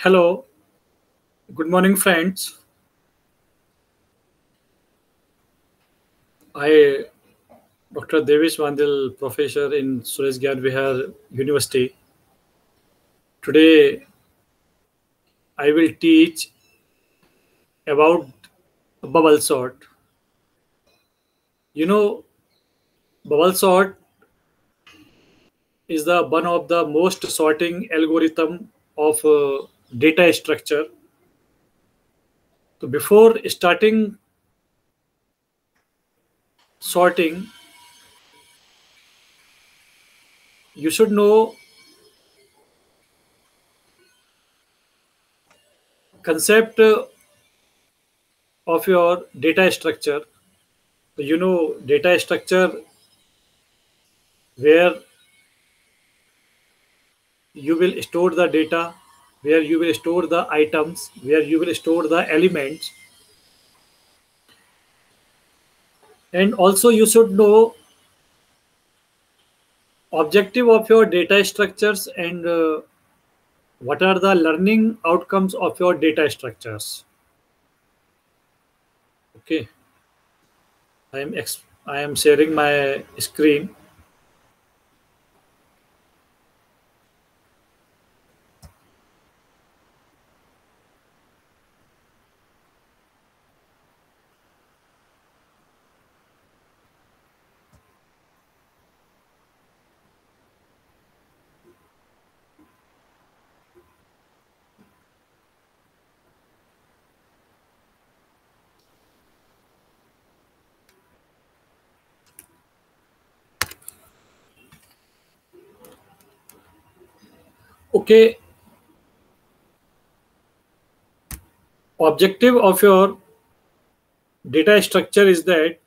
Hello, good morning, friends. I, Dr. Devis Vandil, professor in Suresh Gyan Vihar University. Today, I will teach about bubble sort. You know, bubble sort is one of the most sorting algorithm of data structure. So before starting sorting, you should know concept of your data structure. So you know data structure where you will store the data, where you will store the items, where you will store the elements. And also you should know objective of your data structures and what are the learning outcomes of your data structures. Okay, I am sharing my screen. Okay, objective of your data structure is that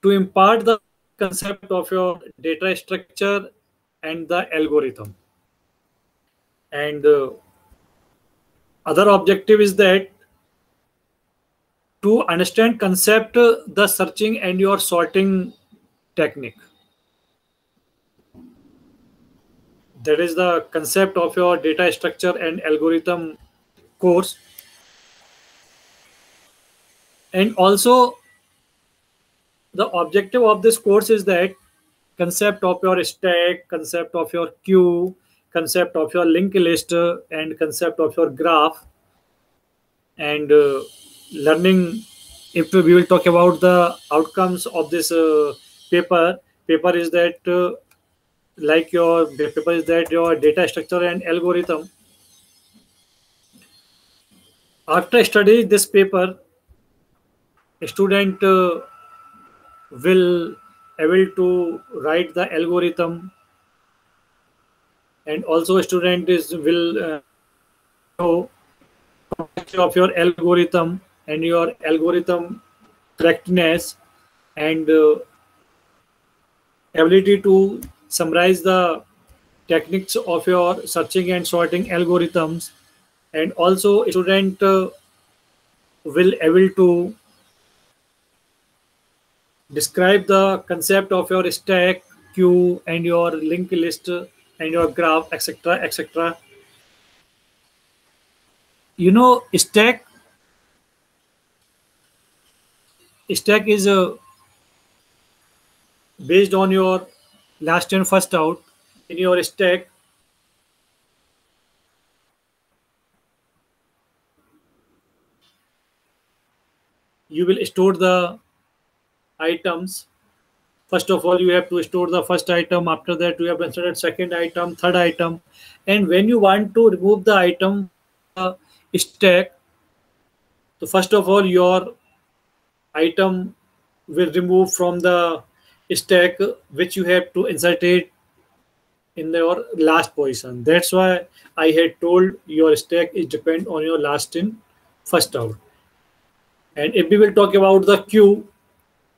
to impart the concept of your data structure and the algorithm. And other objective is that to understand concept, the searching and your sorting technique. That is the concept of your data structure and algorithm course. And also the objective of this course is that concept of your stack, concept of your queue, concept of your linked list, and concept of your graph. And learning, if we will talk about the outcomes of this paper is that your data structure and algorithm. After studying this paper, a student will able to write the algorithm, and also a student will know of your algorithm and your algorithm correctness and ability to summarize the techniques of your searching and sorting algorithms. And also a student will able to describe the concept of your stack, queue, and your linked list and your graph, etc., etc. You know, stack is based on your last in, first out. In your stack, you will store the items. First of all, you have to store the first item. After that, you have inserted second item, third item. And when you want to remove the item stack, so first of all, your item will remove from the stack which you have to insert it in your last position. That's why I had told your stack is depend on your last in, first out. And if we will talk about the queue,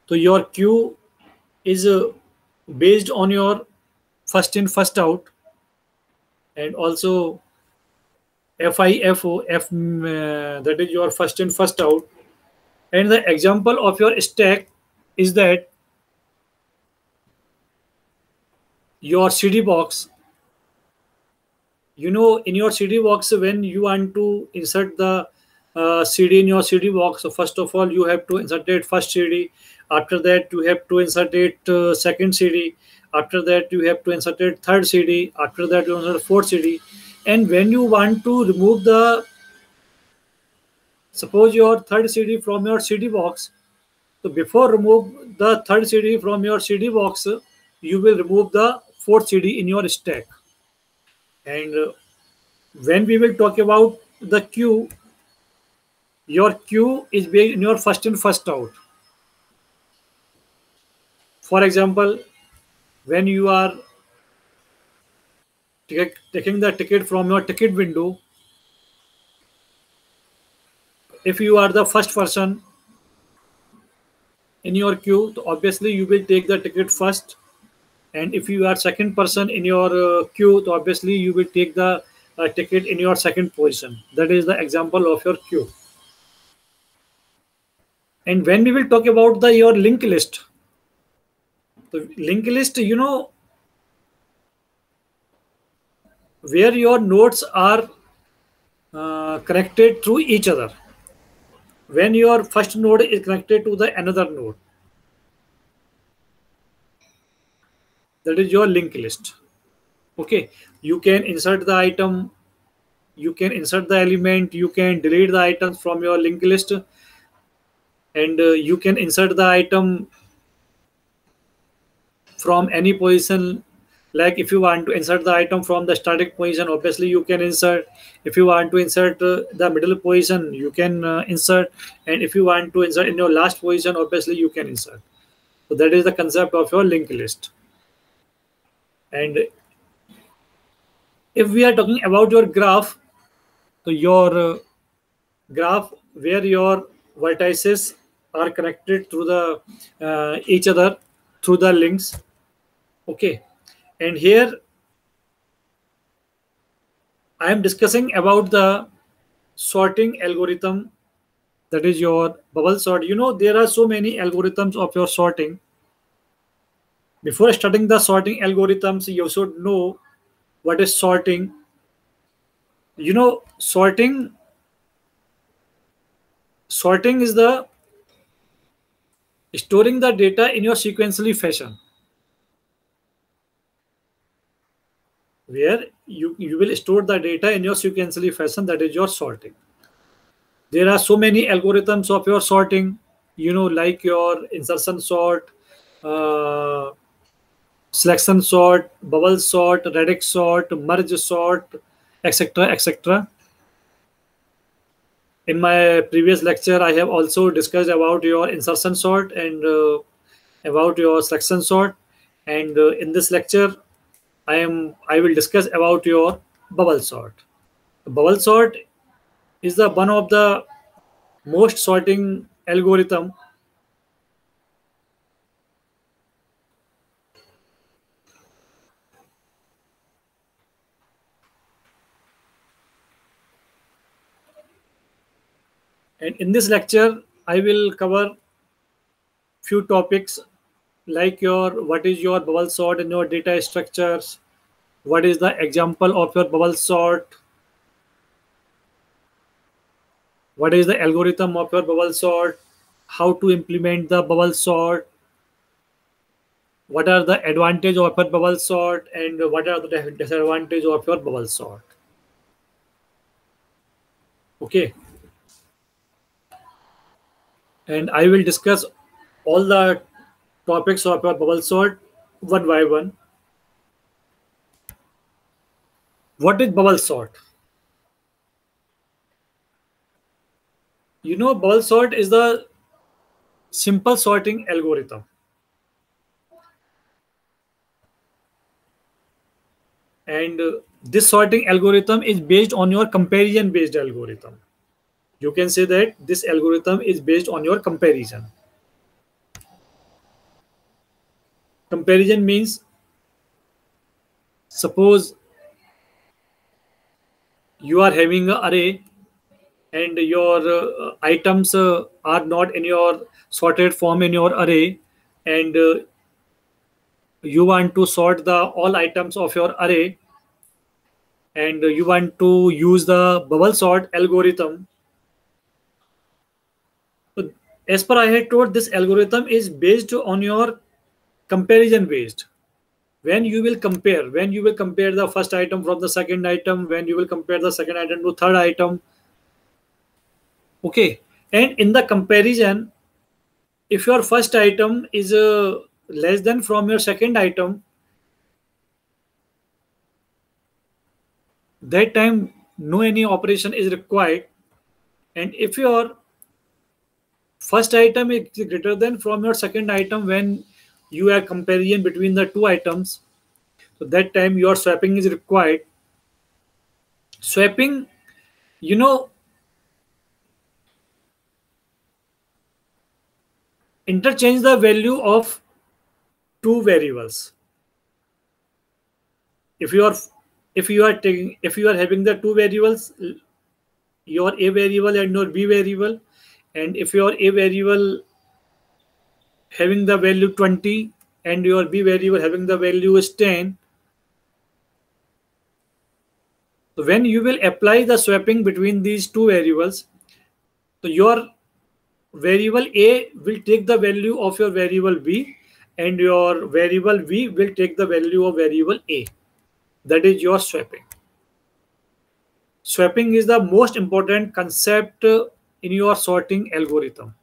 so your queue is based on your first in, first out. And also FIFO, that is your first in, first out. And the example of your stack is that your CD box, You know, in your CD box, when you want to insert the CD in your CD box, so first of all, you have to insert it first CD. After that, you have to insert it second CD. After that, you have to insert it third CD. After that, you insert fourth CD. And when you want to remove the, suppose your third CD from your CD box, so before remove the third CD from your CD box, you will remove the fourth CD in your stack. And when we will talk about the queue, your queue is based on your first in, first out. For example, when you are taking the ticket from your ticket window, if you are the first person in your queue, so obviously you will take the ticket first. And if you are second person in your queue, so obviously you will take the ticket in your second position. That is the example of your queue. And when we will talk about your linked list, the linked list, you know, where your nodes are connected through each other. When your first node is connected to the another node, that is your linked list. Okay, you can insert the item, you can insert the element, you can delete the items from your linked list, and you can insert the item from any position. Like if you want to insert the item from the static position, obviously you can insert. If you want to insert the middle position, you can insert. And if you want to insert in your last position, obviously you can insert. So that is the concept of your linked list. And if we are talking about your graph, so your graph where your vertices are connected through the each other through the links. Okay, and here I am discussing about the sorting algorithm, that is your bubble sort. You know, there are so many algorithms of your sorting. Before starting the sorting algorithms, you should know what is sorting. You know, sorting is the storing the data in your sequentially fashion, where you will store the data in your sequentially fashion. That is your sorting. There are so many algorithms of your sorting, you know, like your insertion sort, selection sort, bubble sort, radix sort, merge sort, etc., etc. In my previous lecture, I have also discussed about your insertion sort and about your selection sort. And in this lecture, I will discuss about your bubble sort. The bubble sort is the one of the most sorting algorithm. And in this lecture, I will cover few topics like your what is your bubble sort and your data structures, what is the example of your bubble sort, what is the algorithm of your bubble sort, how to implement the bubble sort, what are the advantages of your bubble sort, and what are the disadvantages of your bubble sort. Okay. And I will discuss all the topics of your bubble sort one by one. What is bubble sort? You know, bubble sort is the simple sorting algorithm. And this sorting algorithm is based on your comparison-based algorithm. You can say that this algorithm is based on your comparison. Comparison means, suppose you are having an array and your items are not in your sorted form in your array, and you want to sort all items of your array. and you want to use the bubble sort algorithm. So as per I had told, this algorithm is based on your comparison based. When you will compare the first item from the second item, when you will compare the second item to third item. Okay, and in the comparison, if your first item is less than from your second item, that time no any operation is required. And if your first item is greater than from your second item, when you are comparing between the two items, so that time your swapping is required. Swapping, you know, interchange the value of two variables. If you are having the two variables, your A variable and your B variable, and if your A variable having the value 20 and your B variable having the value is 10. So when you will apply the swapping between these two variables, so your variable A will take the value of your variable B, and your variable B will take the value of variable A. That is your swapping. Swapping is the most important concept in your sorting algorithm.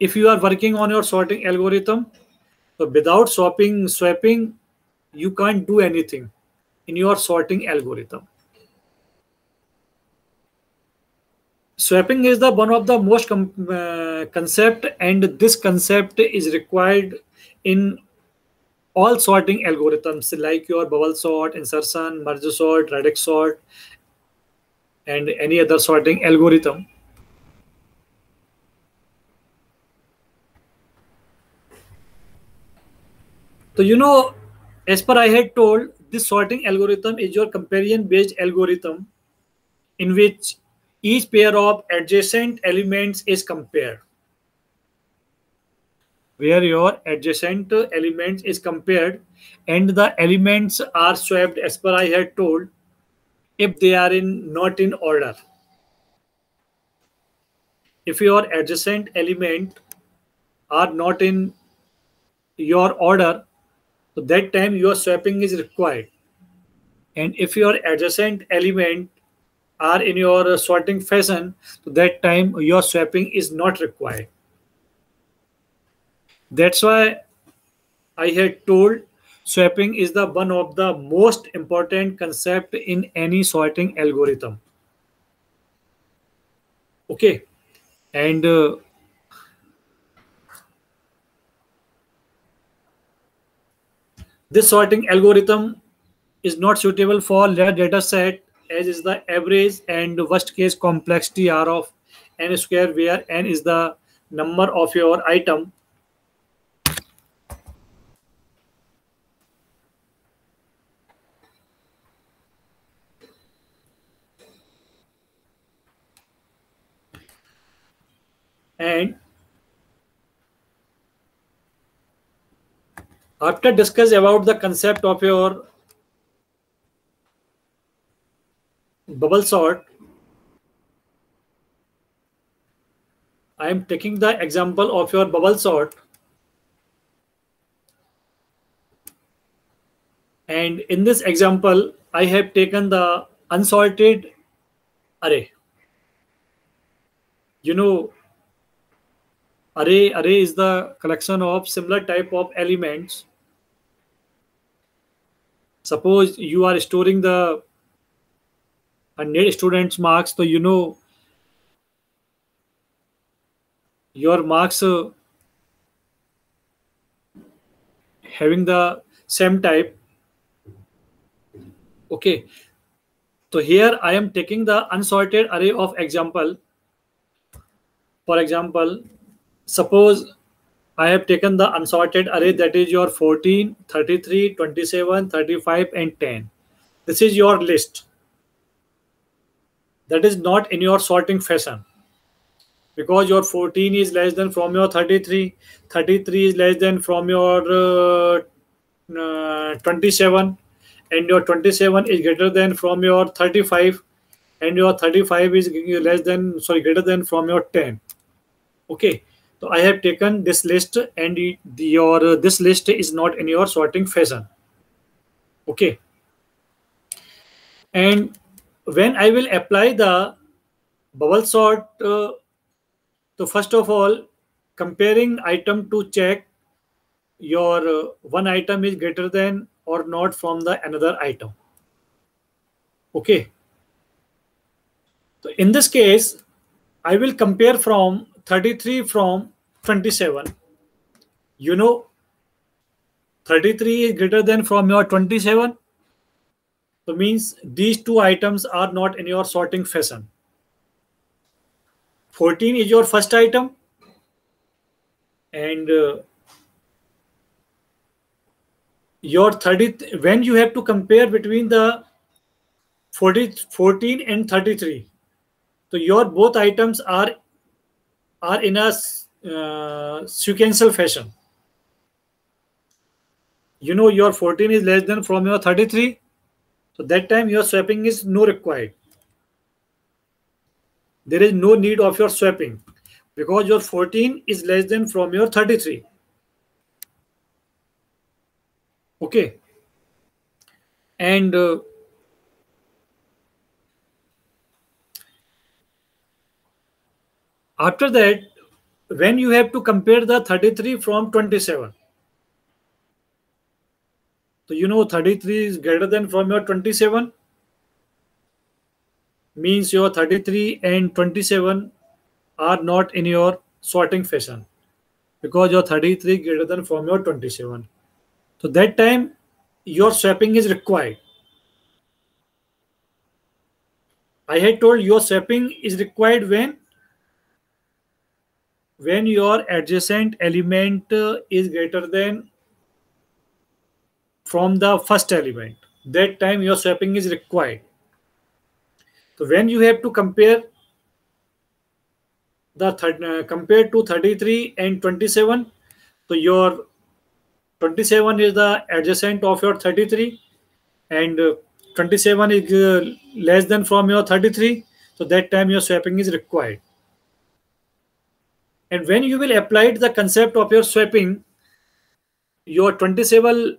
If you are working on your sorting algorithm, so without swapping, you can't do anything in your sorting algorithm. Swapping is the one of the most concept, and this concept is required in all sorting algorithms like your bubble sort, insertion, merge sort, radix sort, and any other sorting algorithm. So, you know, as per I had told, this sorting algorithm is your comparison-based algorithm in which each pair of adjacent elements is compared. Where your adjacent elements is compared and the elements are swapped as per I had told if they are not in order. If your adjacent element are not in your order, so that time your swapping is required. And if your adjacent element are in your sorting fashion, so that time your swapping is not required. That's why I had told swapping is the one of the most important concept in any sorting algorithm. Okay, and this sorting algorithm is not suitable for large data set, as is the average and worst case complexity R of n square, where n is the number of your item. And after discuss about the concept of your bubble sort, I am taking the example of your bubble sort. And in this example, I have taken the unsorted array. You know, array is the collection of similar type of elements. Suppose you are storing the 100 students marks, so you know your marks having the same type. Okay, so here I am taking the unsorted array of example. For example, suppose I have taken the unsorted array, that is your 14, 33, 27, 35 and 10. This is your list. That is not in your sorting fashion. because your 14 is less than from your 33, 33 is less than from your 27, and your 27 is greater than from your 35, and your 35 is greater than from your 10. Okay, so I have taken this list, and this list is not in your sorting fashion. Okay, and when I will apply the bubble sort, so first of all, comparing item to check your one item is greater than or not from the another item. Okay. So in this case, I will compare from 33 from 27. You know, 33 is greater than from your 27. So means these two items are not in your sorting fashion. 14 is your first item, and your 30, when you have to compare between the 14 and 33, so your both items are in a sequential fashion. You know, your 14 is less than from your 33. So that time your swapping is no required. There is no need of your swapping because your 14 is less than from your 33. Okay. And after that, when you have to compare the 33 from 27. So you know 33 is greater than from your 27. Means your 33 and 27 are not in your sorting fashion because your 33 greater than from your 27. So that time your swapping is required. I had told your swapping is required when your adjacent element is greater than from the first element. That time your swapping is required. So when you have to compare the compare to 33 and 27, so your 27 is the adjacent of your 33, and 27 is less than from your 33. So that time your swapping is required. And when you will apply the concept of your swapping, your 27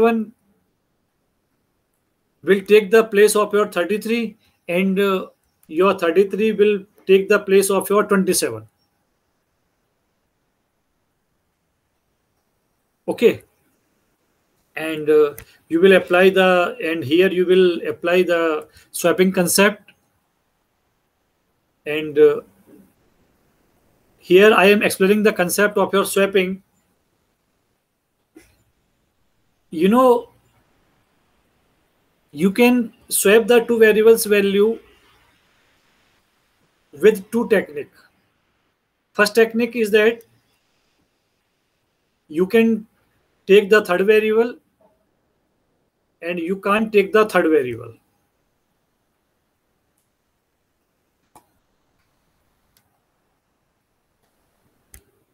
will take the place of your 33, and your 33 will take the place of your 27. Okay. And you will apply the, and here you will apply the swapping concept. And here I am explaining the concept of your swapping. You know, you can swap the two variables value with two techniques. First technique is that you can take the third variable and you can't take the third variable.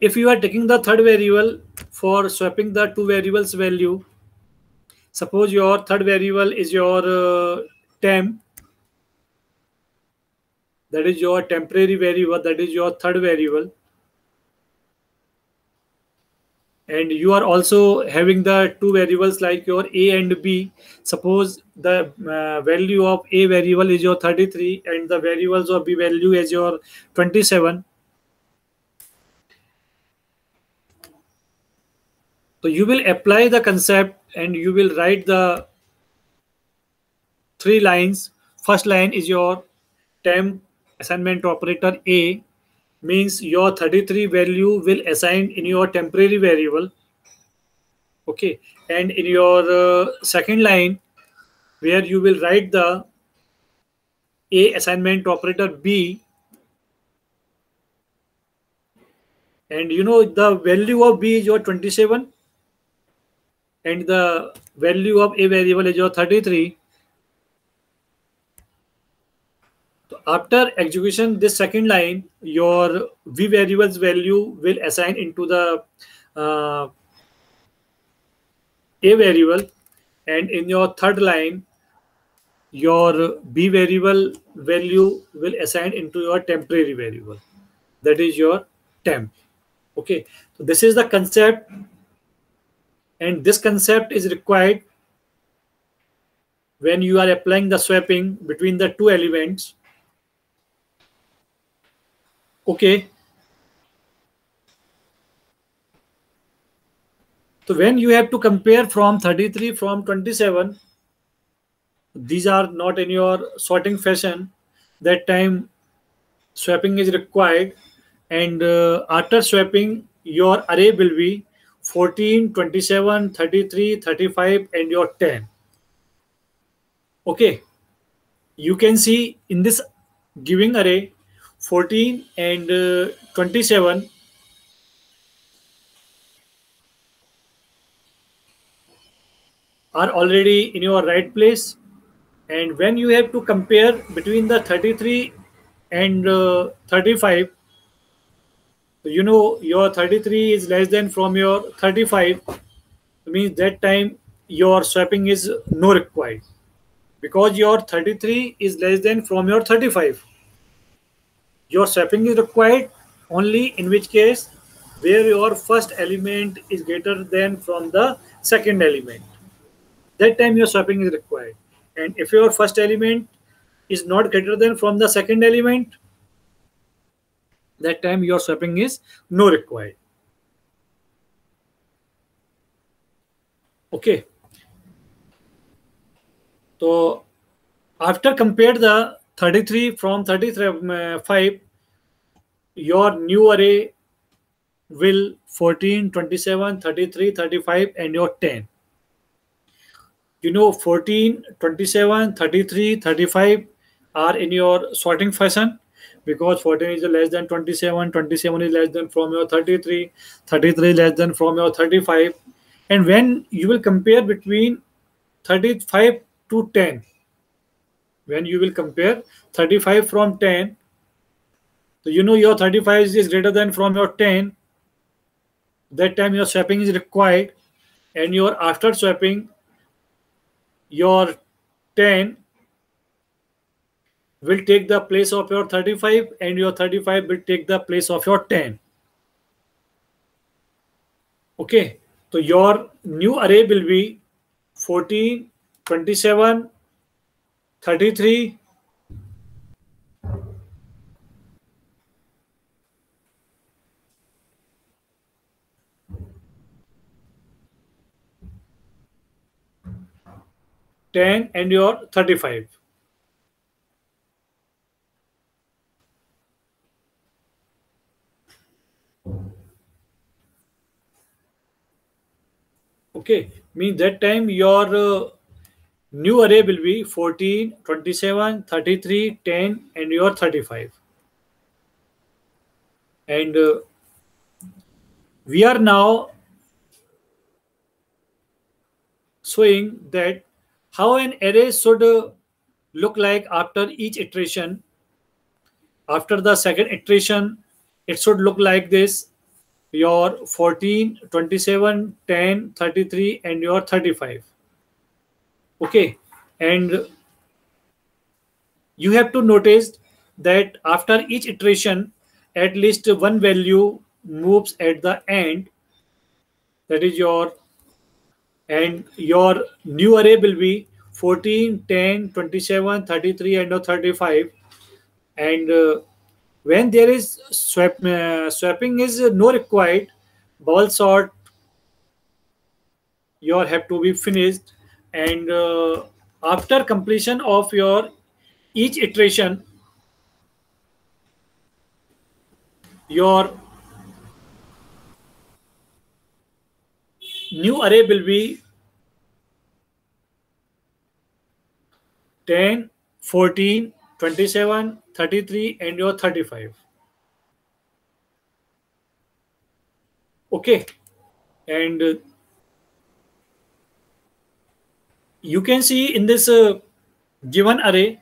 If you are taking the third variable for swapping the two variables value, suppose your third variable is your temp, that is your temporary variable, that is your third variable, and you are also having the two variables like your A and B. Suppose the value of A variable is your 33 and the variables of B value is your 27. So you will apply the concept and you will write the three lines. First line is your temp assignment operator A, means your 33 value will assign in your temporary variable. Okay, and in your second line, where you will write the A assignment operator B, and you know the value of B is your 27. And the value of A variable is your 33. So after execution, this second line, your v variables value will assign into the a variable, and in your third line, your b variable value will assign into your temporary variable, that is your temp. Okay, so this is the concept, and this concept is required when you are applying the swapping between the two elements. Okay. So when you have to compare from 33, from 27, these are not in your sorting fashion. That time swapping is required, and after swapping, your array will be 14, 27, 33, 35, and your 10. Okay, you can see in this giving array 14 and 27, are already in your right place. And when you have to compare between the 33 and 35, you know your 33 is less than from your 35, means that time your swapping is no required, because your 33 is less than from your 35. Your swapping is required only in which case where your first element is greater than from the second element. That time your swapping is required. And if your first element is not greater than from the second element, that time your swapping is no required. Okay. So after compare the 33 from 35, your new array will 14, 27, 33, 35, and your 10. You know 14, 27, 33, 35 are in your sorting fashion, because 14 is less than 27, 27 is less than from your 33, 33 less than from your 35. And when you will compare between 35 to 10, when you will compare 35 from 10, so you know your 35 is greater than from your 10, that time your swapping is required, and your after swapping, your 10 will take the place of your 35, and your 35 will take the place of your 10. Okay, so your new array will be 14, 27, 33, ten, and your 35. Okay, means that time your new array will be 14, 27, 33, 10, and your 35. And we are now showing that how an array should look like after each iteration. After the second iteration, it should look like this. Your 14, 27, 10, 33, and your 35. Okay, and you have to notice that after each iteration, at least one value moves at the end. That is your, and your new array will be 14, 10, 27, 33, and your 35. And when there is swapping is no required, bubble sort your have to be finished. And after completion of your each iteration, your new array will be 10, 14, 27, 33, and your 35. Okay, and you can see in this given array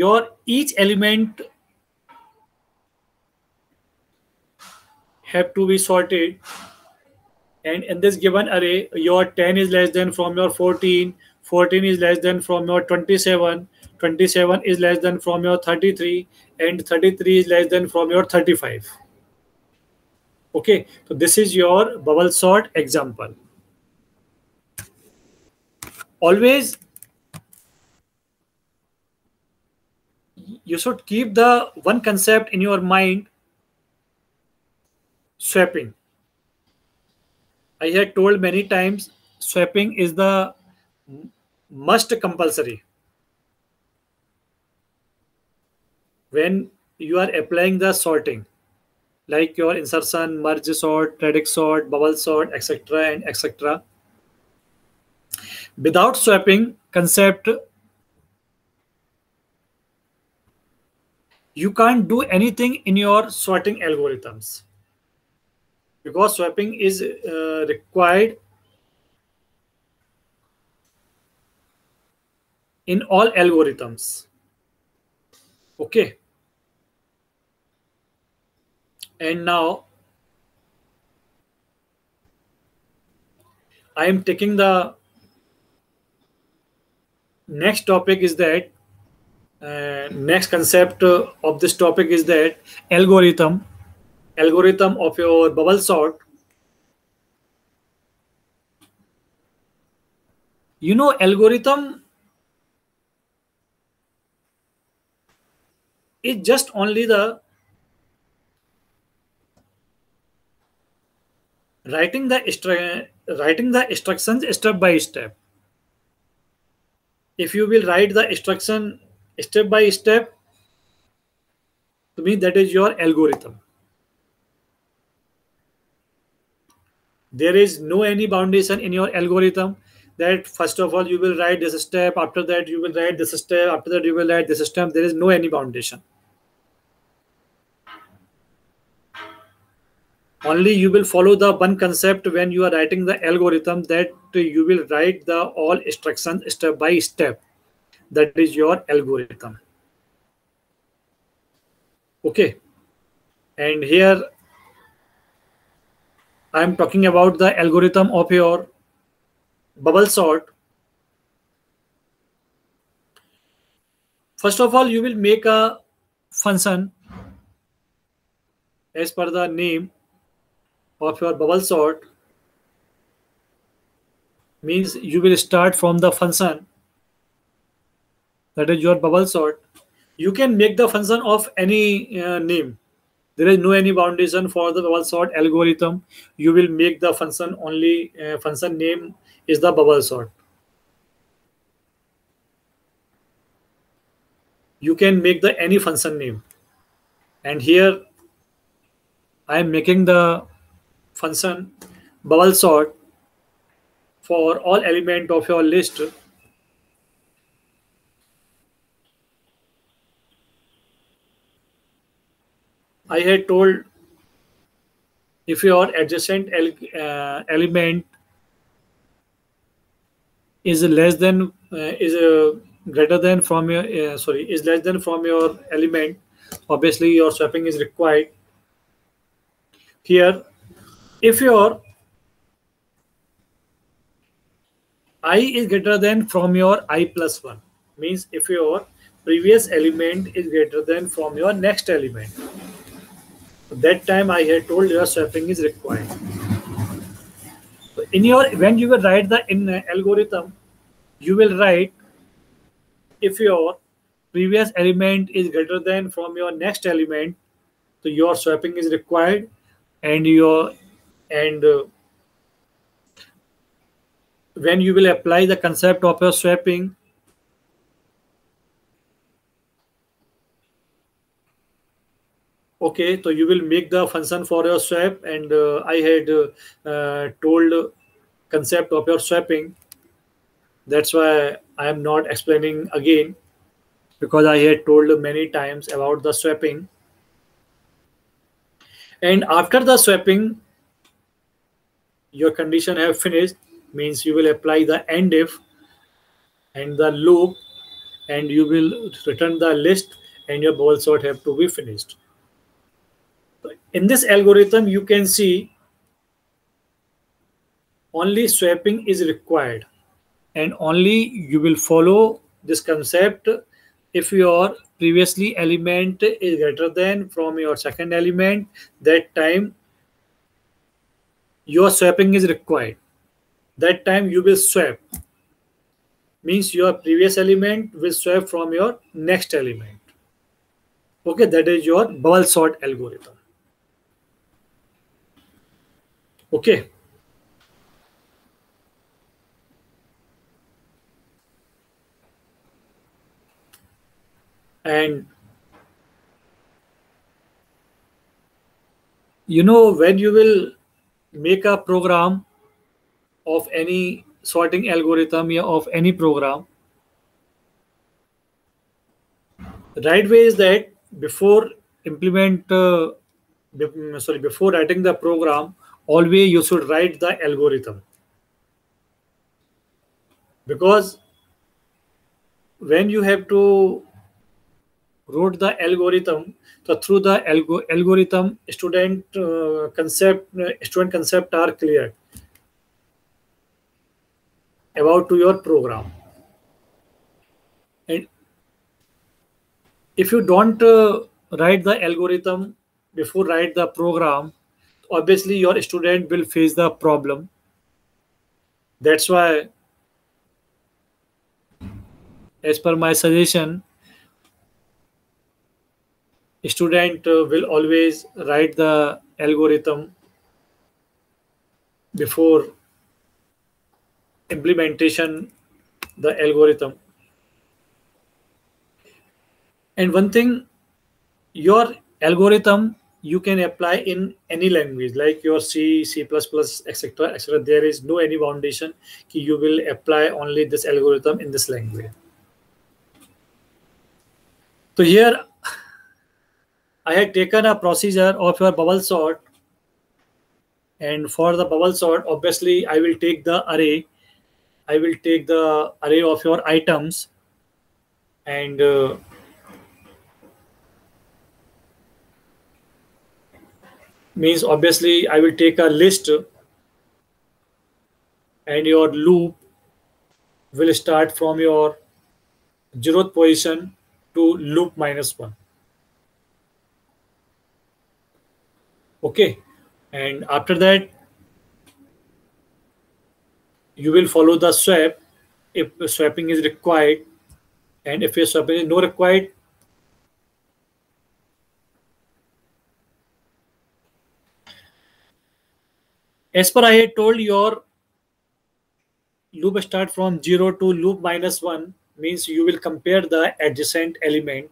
your each element have to be sorted, and in this given array your 10 is less than from your 14, 14 is less than from your 27, 27 is less than from your 33, and 33 is less than from your 35. Okay, so this is your bubble sort example. Always you should keep the one concept in your mind: swapping. I had told many times, swapping is the must compulsory. When you are applying the sorting, like your insertion, merge sort, radix sort, bubble sort, etc. and etc. Without swapping concept, you can't do anything in your sorting algorithms, because swapping is required in all algorithms. Okay. And now I am taking the next topic is that next concept of this topic is that algorithm of your bubble sort. You know, algorithm is just only the writing the instructions step by step. If you will write the instruction step by step, to me that is your algorithm. There is no any foundation in your algorithm that first of all you will write this step, after that you will write this step, after that you will write this step. There is no any foundation. Only you will follow the one concept when you are writing the algorithm, that you will write the all instructions step by step. That is your algorithm. Okay. And here I am talking about the algorithm of your bubble sort. First of all, you will make a function as per the name of your bubble sort. Means you will start from the function that is your bubble sort. You can make the function of any name. There is no any foundation for the bubble sort algorithm. You will make the function only function name is the bubble sort. You can make the any function name, and here I am making the function bubble sort for all element of your list. I had told if your adjacent element is less than greater than from your is less than from your element, obviously your swapping is required. Here, if your I is greater than from your i+1, means if your previous element is greater than from your next element, that time I had told your swapping is required. So in your when you will write the algorithm, you will write if your previous element is greater than from your next element, so your swapping is required, and your when you will apply the concept of your swapping, okay, so you will make the function for your swap, and I had told concept of your swapping. That's why I am not explaining again, because I had told many times about the swapping. And after the swapping, your condition have finished, means you will apply the end if and the loop, and you will return the list and your ball sort have to be finished. In this algorithm, you can see only swapping is required, and only you will follow this concept if your previously element is greater than from your second element. That time your swapping is required. That time you will swap, means your previous element will swap from your next element. Okay, that is your bubble sort algorithm. Okay. And you know, when you will make a program of any sorting algorithm of any program, the right way is that before writing the program, always you should write the algorithm, because when you have to wrote the algorithm, so through the algorithm student concept are clear about to your program. And if you don't write the algorithm before write the program, obviously your student will face the problem. That's why, as per my suggestion, student will always write the algorithm before implementation the algorithm. And one thing, your algorithm you can apply in any language like your C, C++, etc., etc. There is no any foundation ki you will apply only this algorithm in this language. So here I had taken a procedure of your bubble sort, and for the bubble sort, obviously I will take the array. I will take the array of your items, and means obviously I will take a list, and your loop will start from your 0th position to loop -1. Okay, and after that you will follow the swap if swapping is required, and if your swapping is not required, as per I had told, your loop start from 0 to loop -1, means you will compare the adjacent element.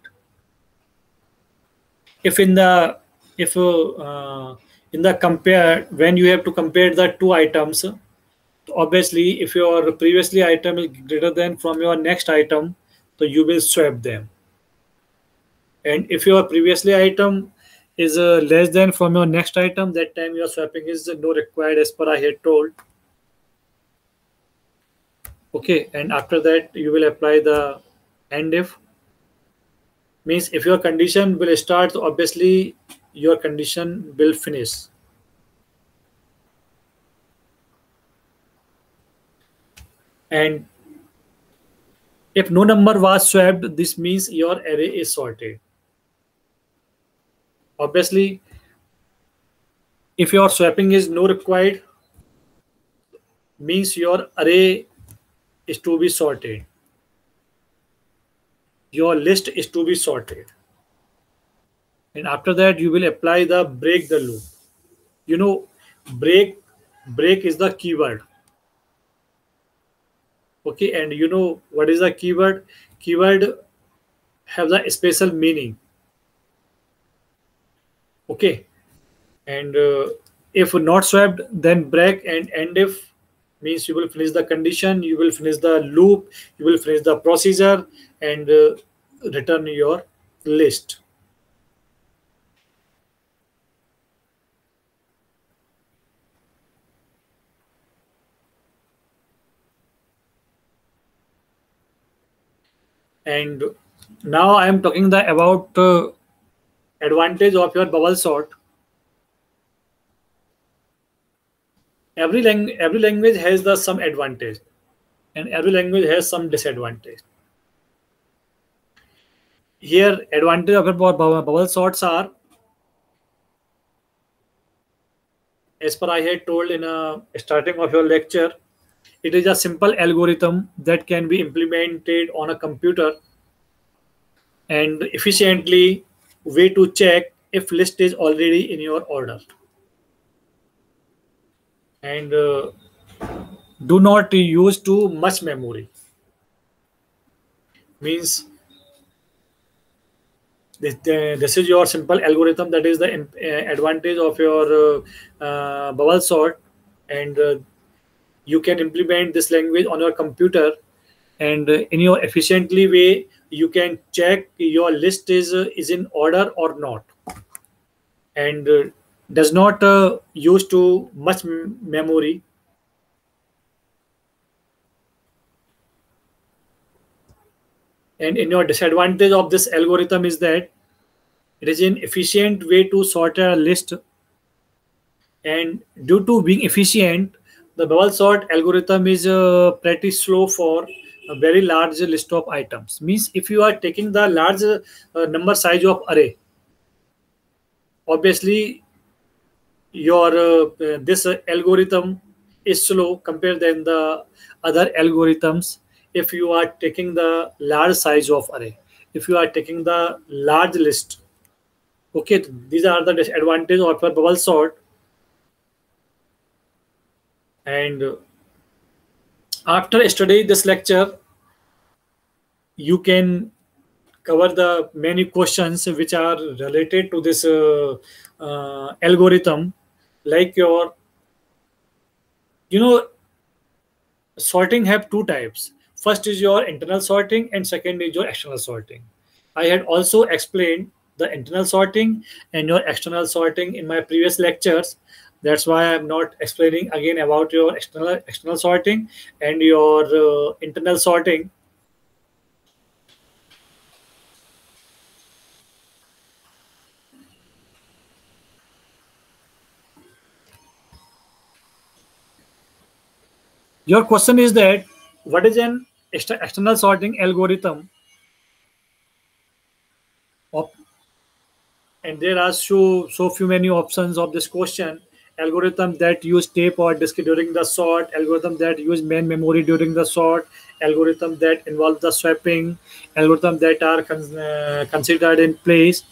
If in the compare, when you have to compare the two items, obviously if your previously item is greater than from your next item, so you will swap them. And if your previously item is less than from your next item, that time your swapping is no required, as per I had told. Okay, and after that you will apply the AND if, means if your condition will start, obviously your condition will finish. And if no number was swapped, this means your array is sorted. Obviously, if your swapping is no required, means your array is to be sorted. Your list is to be sorted. And after that, you will apply the break the loop. You know, break is the keyword. Okay, and you know what is the keyword? Keyword have the special meaning. Okay, and if not swapped, then break and end if, means you will finish the condition, you will finish the loop, you will finish the procedure, and return your list. And now I am talking about advantage of your bubble sort. Every language has some advantage, and every language has some disadvantage. Here, advantage of your bubble sorts are, as per I had told in a starting of your lecture, it is a simple algorithm that can be implemented on a computer and efficiently way to check if list is already in your order. And do not use too much memory. Means this is your simple algorithm. That is the advantage of your bubble sort, and you can implement this language on your computer, and in your efficiently way you can check your list is in order or not. And does not use too much memory. And in your disadvantage of this algorithm is that it is an efficient way to sort a list. And due to being efficient, the bubble sort algorithm is pretty slow for a very large list of items. Means if you are taking the large number size of array, obviously your this algorithm is slow compared than the other algorithms. If you are taking the large size of array, if you are taking the large list, okay, these are the disadvantages of your bubble sort. And after studying this lecture, you can cover the many questions which are related to this algorithm, like your, sorting have two types. First is your internal sorting and second is your external sorting. I had also explained the internal sorting and your external sorting in my previous lectures. That's why I'm not explaining again about your external sorting and your internal sorting. Your question is that what is an external sorting algorithm, and there are so few many options of this question. Algorithm that use tape or disk during the sort, algorithm that use main memory during the sort, algorithm that involve the swapping, algorithm that are considered in place.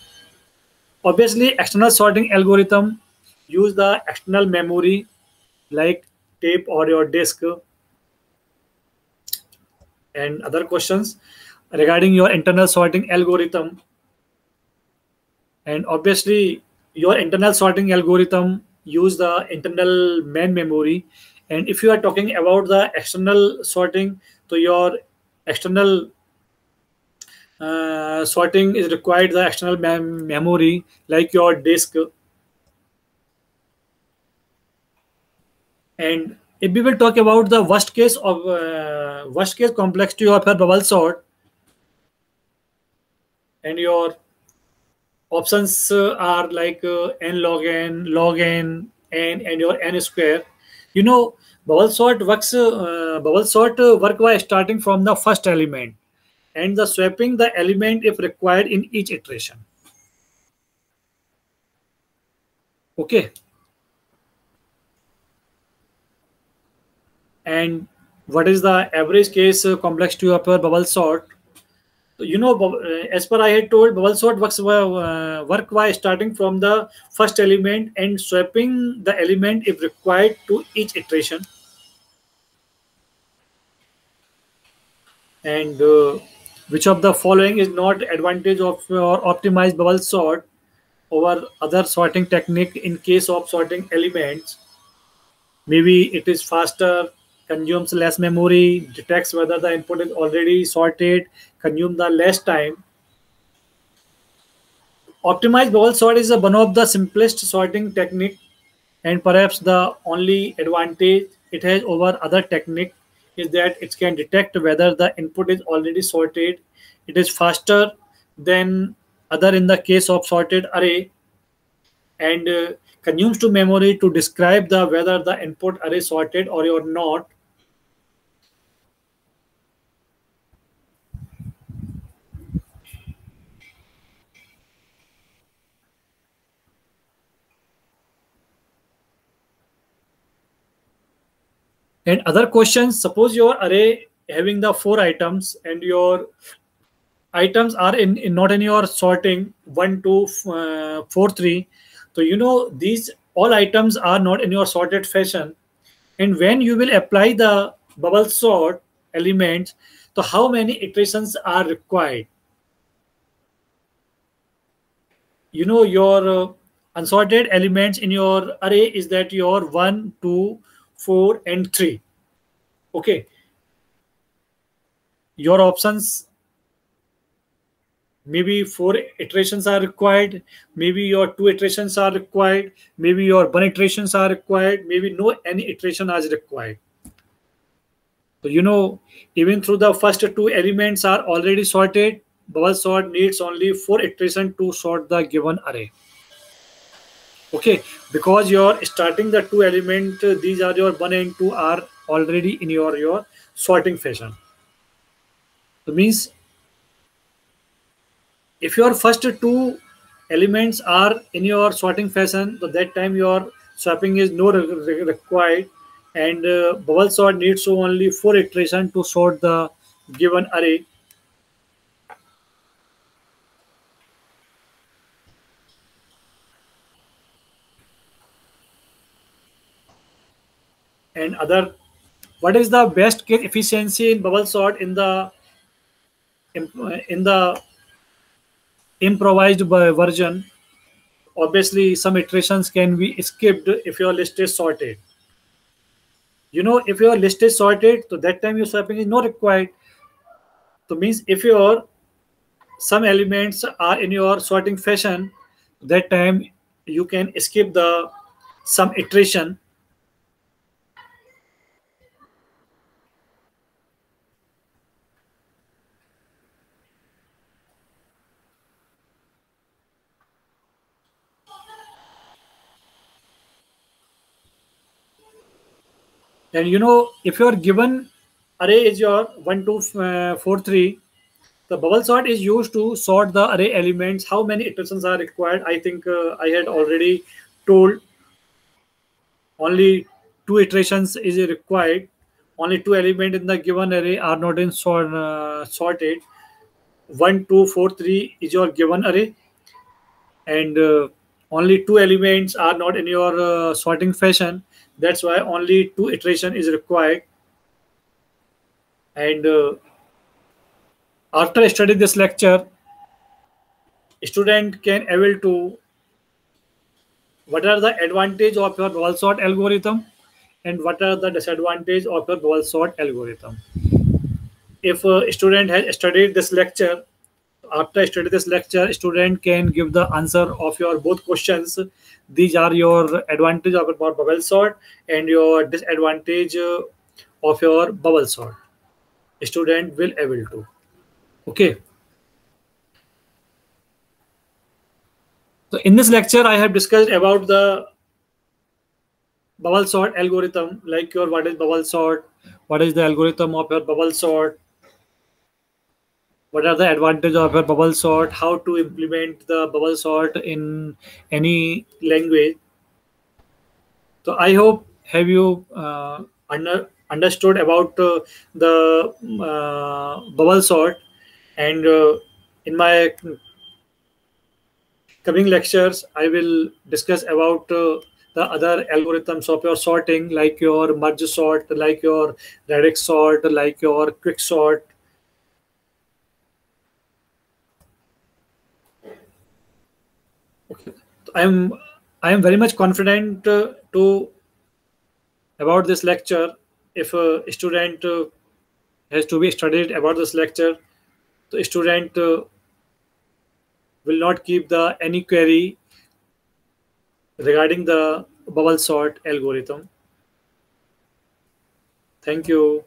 Obviously external sorting algorithm use the external memory like tape or your disk. And other questions regarding your internal sorting algorithm. And obviously your internal sorting algorithm use the internal main memory. And if you are talking about the external sorting, so your external sorting is required the external memory like your disk. And if we will talk about the worst case complexity of your bubble sort, and your options are like n log n, log n, n, and your n square. Bubble sort works by starting from the first element and the swapping the element if required in each iteration. Okay. And what is the average case complexity of your bubble sort? As per I had told, bubble sort works by starting from the first element and swapping the element if required to each iteration. And which of the following is not advantage of your optimized bubble sort over other sorting technique in case of sorting elements? Maybe it is faster, consumes less memory, detects whether the input is already sorted, consumes the less time. Optimized bubble sort is one of the simplest sorting technique and perhaps the only advantage it has over other technique is that it can detect whether the input is already sorted. It is faster than other in the case of sorted array, and consumes to memory to describe the whether the input array sorted or not. And other questions, suppose your array having the 4 items and your items are not in your sorting 1, 2, 4, 3. So you know these all items are not in your sorted fashion, and when you will apply the bubble sort elements, so how many iterations are required? You know your unsorted elements in your array is that your 1, 2, 4 and 3. Okay, your options, maybe 4 iterations are required, maybe your 2 iterations are required, maybe your 1 iterations are required, maybe no any iteration is required. So you know, even through the first 2 elements are already sorted, bubble sort needs only 4 iterations to sort the given array. Okay, because you're starting the 2 elements, these are your 1 and 2 are already in your sorting fashion. So means, if your first 2 elements are in your sorting fashion, so that time your swapping is no required, and bubble sort needs so only 4 iterations to sort the given array. And other, what is the best case efficiency in bubble sort in the improvised version? Obviously some iterations can be skipped if your list is sorted. You know, if your list is sorted, so that time your swapping is not required. So means if your some elements are in your sorting fashion, that time you can skip the some iteration. And you know, if your given array is your 1, 2, 4, 3, the bubble sort is used to sort the array elements. How many iterations are required? I think I had already told only 2 iterations is required. Only 2 elements in the given array are not in sorted. 1, 2, 4, 3 is your given array, and only 2 elements are not in your sorting fashion. That's why only 2 iteration is required. And after studying this lecture, student can able to what are the advantage of your bubble sort algorithm and what are the disadvantage of your bubble sort algorithm. If a student has studied this lecture, after studying this lecture, student can give the answer of your both questions. These are your advantage of your bubble sort and your disadvantage of your bubble sort. Student will able to. Okay. So in this lecture, I have discussed about the bubble sort algorithm, like your what is bubble sort, what is the algorithm of your bubble sort, what are the advantages of a bubble sort, how to implement the bubble sort in any language. So I hope have you understood about the bubble sort, and in my coming lectures I will discuss about the other algorithms of your sorting, like your merge sort, like your radix sort, like your quick sort. I am very much confident to about this lecture. If a student has to be studied about this lecture, the student will not keep the any query regarding the bubble sort algorithm. Thank you.